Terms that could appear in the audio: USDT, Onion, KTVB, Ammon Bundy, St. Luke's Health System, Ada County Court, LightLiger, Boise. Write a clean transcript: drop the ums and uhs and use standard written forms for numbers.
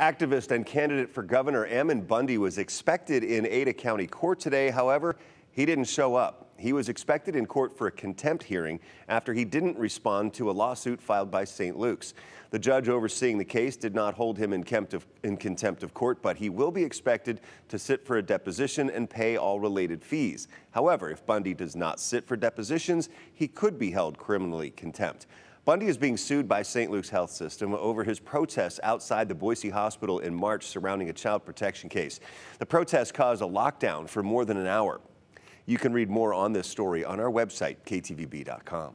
Activist and candidate for governor Ammon Bundy was expected in Ada County Court today. However, he didn't show up. He was expected in court for a contempt hearing after he didn't respond to a lawsuit filed by St. Luke's. The judge overseeing the case did not hold him in contempt of court, but he will be expected to sit for a deposition and pay all related fees. However, if Bundy does not sit for depositions, he could be held criminally contempt. Bundy is being sued by St. Luke's Health System over his protests outside the Boise hospital in March surrounding a child protection case. The protests caused a lockdown for more than an hour. You can read more on this story on our website, ktvb.com.